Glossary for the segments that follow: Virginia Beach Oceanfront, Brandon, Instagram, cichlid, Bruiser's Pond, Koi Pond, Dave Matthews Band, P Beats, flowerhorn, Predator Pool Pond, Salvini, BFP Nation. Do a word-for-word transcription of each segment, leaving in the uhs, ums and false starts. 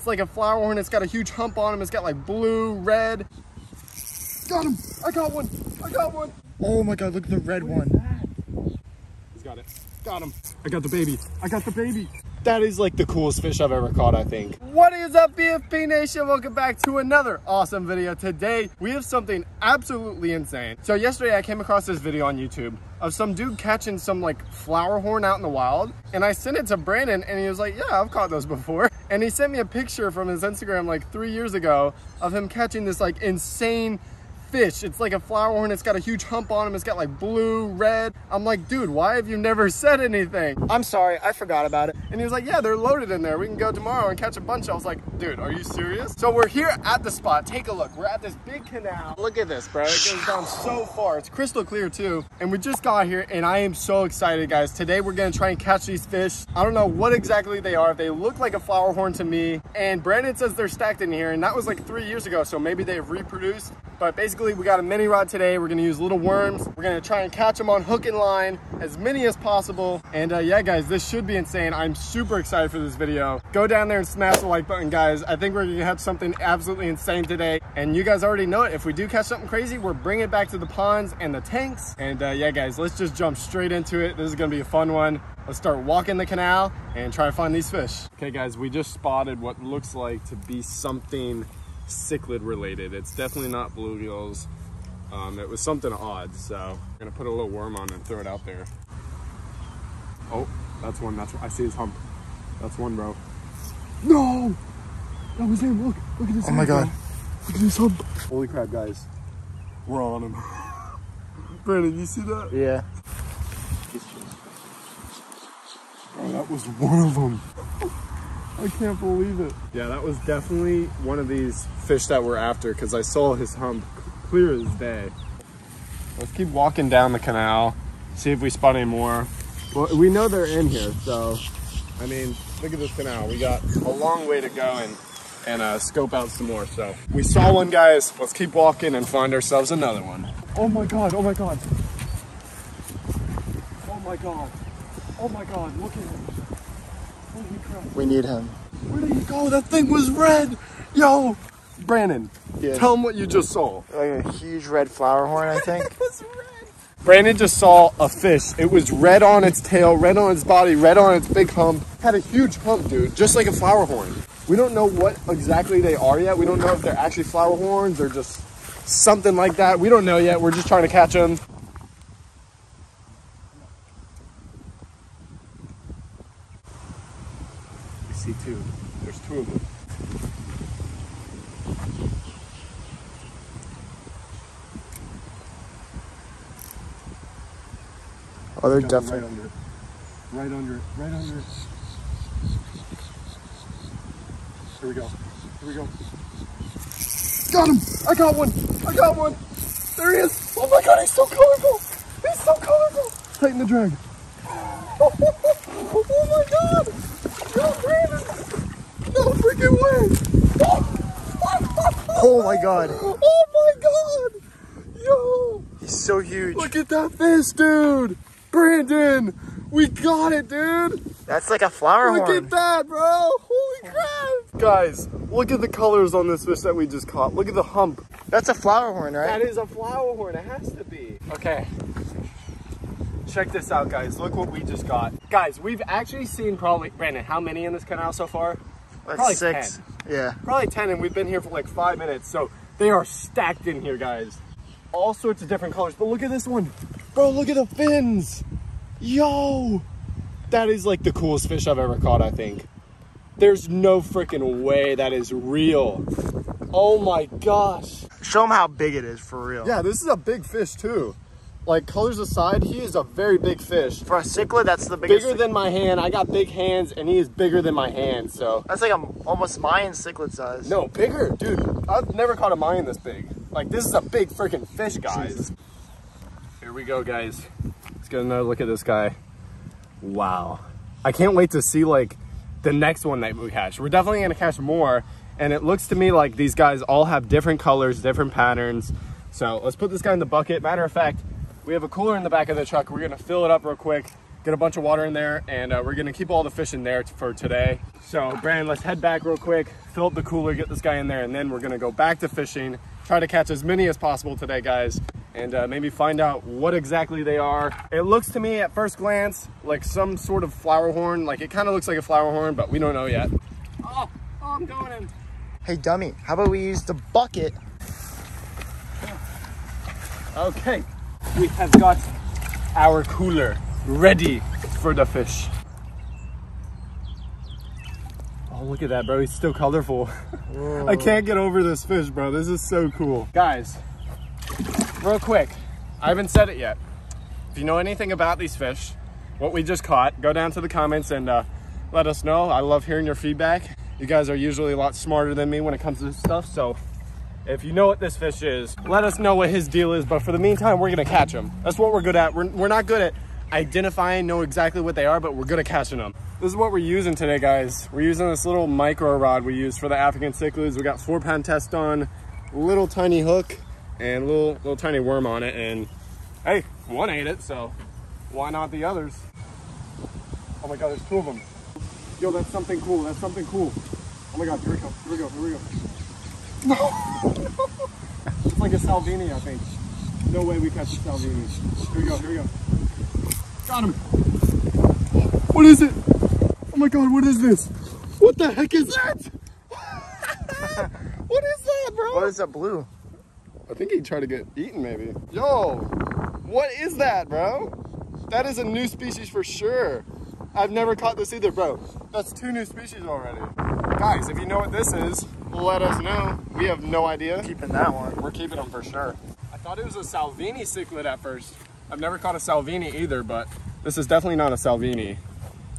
It's like a flowerhorn. It's got a huge hump on him. It's got like blue, red. Got him! I got one! I got one! Oh my god, look at the red what one. He's got it. Got him. I got the baby. I got the baby. That is like the coolest fish I've ever caught, I think. What is up, B F P Nation? Welcome back to another awesome video. Today, we have something absolutely insane. So yesterday, I came across this video on YouTube of some dude catching some like flowerhorn out in the wild. And I sent it to Brandon and he was like, yeah, I've caught those before. And he sent me a picture from his Instagram like three years ago of him catching this like insane fish. It's like a flowerhorn. It's got a huge hump on him. It's got like blue, red. I'm like, dude, why have you never said anything? I'm sorry, I forgot about it. And he was like, yeah, they're loaded in there. We can go tomorrow and catch a bunch. I was like, dude, are you serious? So we're here at the spot. Take a look. We're at this big canal. Look at this, bro. It goes down so far. It's crystal clear too. And we just got here and I am so excited, guys. Today we're gonna try and catch these fish. I don't know what exactly they are. They look like a flowerhorn to me. And Brandon says they're stacked in here. And that was like three years ago. So maybe they've reproduced. But basically, we got a mini rod today. We're gonna use little worms. We're gonna try and catch them on hook and line, as many as possible. And uh, yeah, guys, this should be insane. I'm super excited for this video. Go down there and smash the like button, guys. I think we're gonna have something absolutely insane today. And you guys already know it. If we do catch something crazy, we're bringing it back to the ponds and the tanks. And uh, yeah, guys, let's just jump straight into it. This is gonna be a fun one. Let's start walking the canal and try to find these fish. Okay, guys, we just spotted what looks like to be something cichlid related. It's definitely not bluegills. Um, it was something odd, so I'm gonna put a little worm on and throw it out there. Oh, that's one. That's one. I see his hump. That's one, bro. No, that was him. Look, look at his. Oh my god, bro. Look at his hump. Holy crap, guys, we're on him. Brandon, you see that? Yeah. Oh, that was one of them. I can't believe it. Yeah, that was definitely one of these fish that we're after because I saw his hump clear as day. Let's keep walking down the canal, see if we spot any more. Well, we know they're in here, so, I mean, look at this canal. We got a long way to go and, and uh, scope out some more, so. We saw one, guys. Let's keep walking and find ourselves another one. Oh my God, oh my God. Oh my God. Oh my God, look at him. We need him. Where did he go? That thing was red. Yo, Brandon, yeah. Tell him what you just saw. Like a huge red flowerhorn, I think. It was red. Brandon just saw a fish. It was red on its tail, red on its body, red on its big hump. Had a huge hump, dude, just like a flowerhorn. We don't know what exactly they are yet. We don't know if they're actually flowerhorns or just something like that. We don't know yet. We're just trying to catch them. See two. There's two of them. Oh, they're definitely right under it. Right under it. Right under it. Here we go. Here we go. Got him! I got one! I got one! There he is! Oh my god, he's so colorful! He's so colorful! Tighten the drag. Oh my god! No, Brandon! No freaking way! Oh. Oh my god! Oh my god! Yo! He's so huge! Look at that fish, dude! Brandon! We got it, dude! That's like a flower look horn! Look at that, bro! Holy crap! Guys, look at the colors on this fish that we just caught. Look at the hump. That's a flower horn, right? That is a flower horn. It has to be. Okay. Check this out, guys. Look what we just got. Guys, we've actually seen probably, Brandon, how many in this canal so far? That's probably six. ten. Yeah. Probably ten, and we've been here for like five minutes. So they are stacked in here, guys. All sorts of different colors. But look at this one. Bro, look at the fins. Yo. That is like the coolest fish I've ever caught, I think. There's no freaking way that is real. Oh my gosh. Show them how big it is for real. Yeah, this is a big fish too. Like, colors aside, he is a very big fish. For a cichlid, that's the biggest. Bigger than my hand. I got big hands, and he is bigger than my hand, so. That's like a, almost Mayan cichlid size. No, bigger. Dude, I've never caught a Mayan this big. Like, this is a big freaking fish, guys. Jesus. Here we go, guys. Let's get another look at this guy. Wow. I can't wait to see, like, the next one that we catch. We're definitely going to catch more, and it looks to me like these guys all have different colors, different patterns. So, let's put this guy in the bucket. Matter of fact, we have a cooler in the back of the truck. We're gonna fill it up real quick get a bunch of water in there, and uh, we're gonna keep all the fish in there for today. So Brandon, let's head back real quick, fill up the cooler, get this guy in there, and then we're gonna go back to fishing, try to catch as many as possible today, guys, and uh, maybe find out what exactly they are. It looks to me at first glance like some sort of flowerhorn, like it kind of looks like a flowerhorn, but we don't know yet. Oh, oh, I'm going in. Hey dummy, how about we use the bucket? Okay, we have got our cooler ready for the fish. Oh, look at that, bro. He's still colorful. Whoa. I can't get over this fish, bro. This is so cool. Guys, real quick, I haven't said it yet. If you know anything about these fish, what we just caught, go down to the comments and uh, let us know. I love hearing your feedback. You guys are usually a lot smarter than me when it comes to this stuff, so if you know what this fish is, let us know what his deal is. But for the meantime, we're gonna catch him. That's what we're good at. We're, we're not good at identifying, know exactly what they are, but we're good at catching them. This is what we're using today, guys. We're using this little micro rod we use for the African cichlids. We got four pound test on, little tiny hook, and little little tiny worm on it. And hey, one ate it, so why not the others? Oh my God, there's two of them. Yo, that's something cool. That's something cool. Oh my God, here we go. Here we go. Here we go. No. It's like a Salvini, I think. No way we catch a Salvini. Here we go, here we go. Got him. What is it? Oh my God, what is this? What the heck is that? What is that, bro? What is that blue? I think he tried to get eaten, maybe. Yo, what is that, bro? That is a new species for sure. I've never caught this either, bro. That's two new species already. Guys, if you know what this is, let us know. We have no idea. Keeping that one. We're keeping them for sure. I thought it was a Salvini cichlid at first. I've never caught a Salvini either, but this is definitely not a Salvini.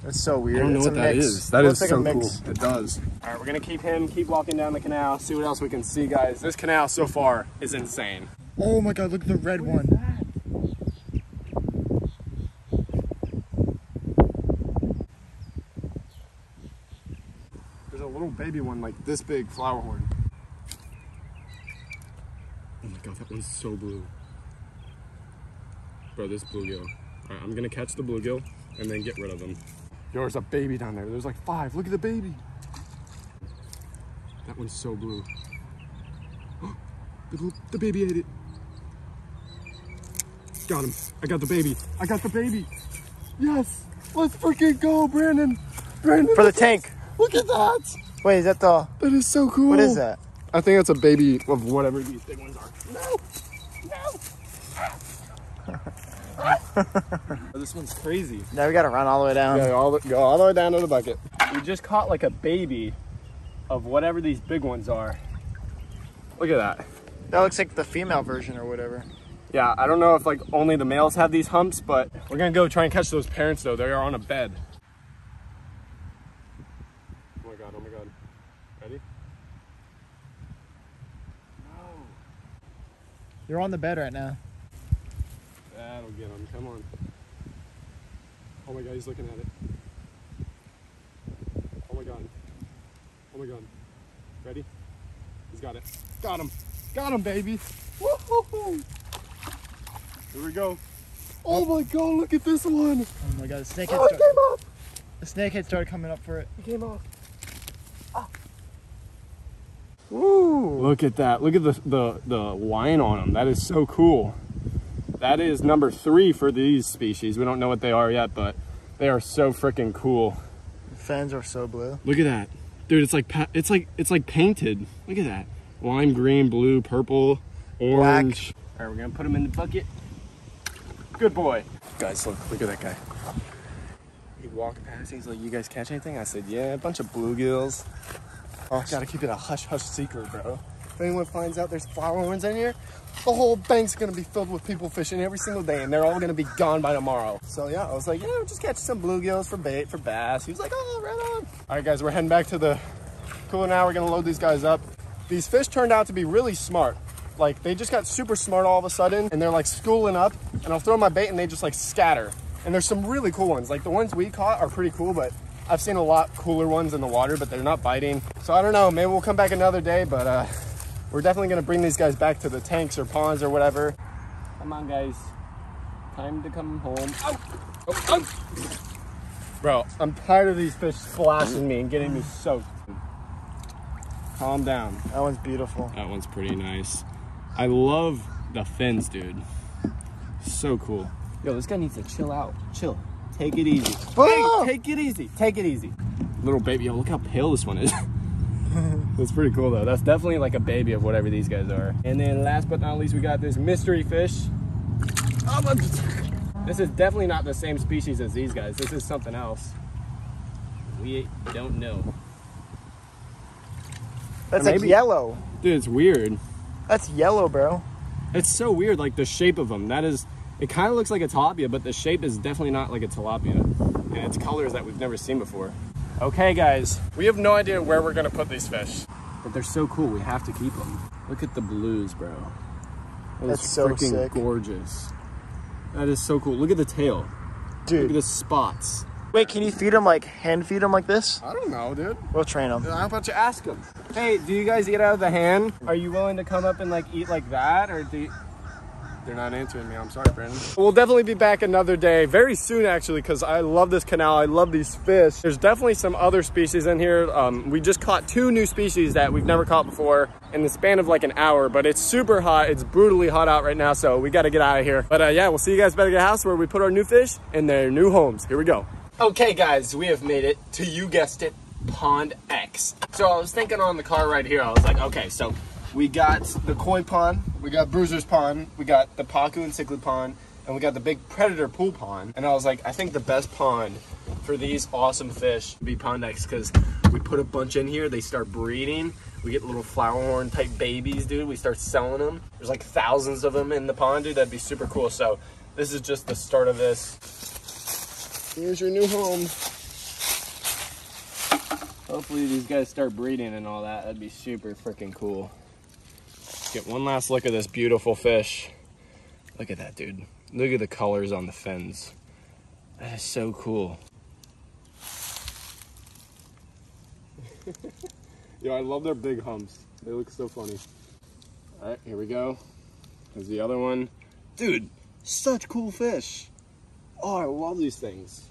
That's so weird. I don't know it's what that mix. Is. That it is so like cool. It does. All right, we're gonna keep him, keep walking down the canal, see what else we can see, guys. This canal so far is insane. Oh my God, look at the red what one. Baby one like this big flowerhorn. Oh my God, that one's so blue. Bro, this bluegill. All right, I'm gonna catch the bluegill and then get rid of him. Yo, there's a baby down there. There's like five. Look at the baby. That one's so blue. the, blue the baby ate it. Got him. I got the baby. I got the baby. Yes. Let's freaking go, Brandon. Brandon. For the tank. Look at that. Wait, is that the... That is so cool. What is that? I think that's a baby of whatever these big ones are. No! No! Oh, this one's crazy. Now we gotta run all the way down. Go all the, go all the way down to the bucket. We just caught like a baby of whatever these big ones are. Look at that. That looks like the female version or whatever. Yeah, I don't know if like only the males have these humps, but we're gonna go try and catch those parents though. They are on a bed. They're on the bed right now. That'll get him. Come on. Oh my God, he's looking at it. Oh my God. Oh my God. Ready? He's got it. Got him. Got him, baby. Woo-hoo-hoo. Here we go. Oh my God, look at this one. Oh my God, the snakehead oh, started. It came off. The snakehead started coming up for it. It came off. Ooh. Look at that. Look at the, the, the line on them. That is so cool. That is number three for these species. We don't know what they are yet, but they are so freaking cool. The fins are so blue. Look at that. Dude, it's like it's like it's like painted. Look at that. Lime green, blue, purple, orange. Black. All right, we're going to put them in the bucket. Good boy. Guys, look. Look at that guy. He walked past. He's like, "You guys catch anything?" I said, "Yeah, a bunch of bluegills." Oh, gotta keep it a hush-hush secret, bro. If anyone finds out there's flowerhorns in here, the whole bank's gonna be filled with people fishing every single day, and they're all gonna be gone by tomorrow. So yeah, I was like, yeah, we'll just catch some bluegills for bait, for bass. He was like, oh, right on. All right, guys, we're heading back to the cooler now. We're gonna load these guys up. These fish turned out to be really smart. Like, they just got super smart all of a sudden, and they're like schooling up, and I'll throw my bait, and they just like scatter. And there's some really cool ones. Like, the ones we caught are pretty cool, but I've seen a lot cooler ones in the water, but they're not biting. So I don't know, maybe we'll come back another day, but uh, we're definitely gonna bring these guys back to the tanks or ponds or whatever. Come on, guys. Time to come home. Ow! Oh, oh. Bro, I'm tired of these fish splashing me and getting me soaked. Calm down. That one's beautiful. That one's pretty nice. I love the fins, dude. So cool. Yo, this guy needs to chill out. Chill. Take it easy. Oh! Hey, take it easy. Take it easy. Little baby. Yo, look how pale this one is. That's pretty cool, though. That's definitely like a baby of whatever these guys are. And then last but not least, we got this mystery fish. Oh, my... This is definitely not the same species as these guys. This is something else. We don't know. That's like yellow. Dude, it's weird. That's yellow, bro. It's so weird, like the shape of them. That is, it kind of looks like a tilapia, but the shape is definitely not like a tilapia. And it's colors that we've never seen before. Okay, guys, we have no idea where we're gonna put these fish. But they're so cool, we have to keep them. Look at the blues, bro. That That's so freaking sick. Gorgeous. That is so cool. Look at the tail. Dude. Look at the spots. Wait, can you feed them, like, hand feed them like this? I don't know, dude. We'll train them. How about you ask them? Hey, do you guys eat out of the hand? Are you willing to come up and, like, eat like that? Or do you... They're not answering me. I'm sorry, Brandon. We'll definitely be back another day. Very soon, actually, because I love this canal. I love these fish. There's definitely some other species in here. Um, we just caught two new species that we've never caught before in the span of, like, an hour. But it's super hot. It's brutally hot out right now, so we got to get out of here. But, uh, yeah, we'll see you guys back at the house where we put our new fish in their new homes. Here we go. Okay, guys, we have made it to, you guessed it, Pond X. So I was thinking on the car right here, I was like, okay, so we got the Koi Pond, we got Bruiser's Pond, we got the Paku and Cichlid Pond, and we got the big Predator Pool Pond. And I was like, I think the best pond for these awesome fish would be Pond X, because we put a bunch in here, they start breeding, we get little flowerhorn type babies, dude, we start selling them. There's like thousands of them in the pond, dude, that'd be super cool. So this is just the start of this. Here's your new home. Hopefully these guys start breeding and all that. That'd be super freaking cool. Let's get one last look at this beautiful fish. Look at that, dude. Look at the colors on the fins. That is so cool. Yo, I love their big humps. They look so funny. All right, here we go. There's the other one. Dude, such cool fish. Oh, I love these things.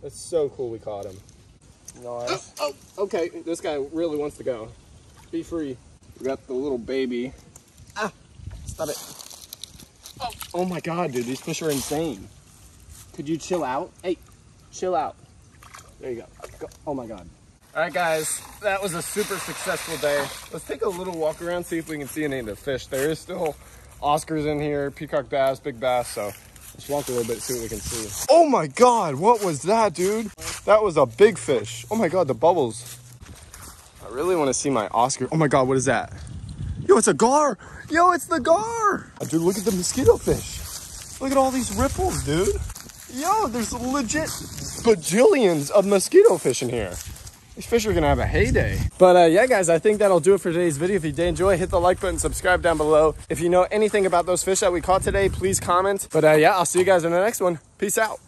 That's so cool we caught him. Nice. Oh, oh, okay, this guy really wants to go. Be free. We got the little baby. Ah, stop it. Oh, oh my God, dude, these fish are insane. Could you chill out? Hey, chill out. There you go. Go. Oh my God. All right, guys, that was a super successful day. Let's take a little walk around, see if we can see any of the fish. There is still Oscars in here, peacock bass, big bass, so. Let's walk a little bit, see what we can see. Oh my God, what was that, dude? That was a big fish. Oh my God, the bubbles. I really want to see my Oscar. Oh my God, what is that? Yo, it's a gar. Yo, it's the gar. Oh, dude, look at the mosquito fish. Look at all these ripples, dude. Yo, there's legit bajillions of mosquito fish in here. These fish are gonna have a heyday. But uh, yeah, guys, I think that'll do it for today's video. If you did enjoy, hit the like button, subscribe down below. If you know anything about those fish that we caught today, please comment. But uh, yeah, I'll see you guys in the next one. Peace out.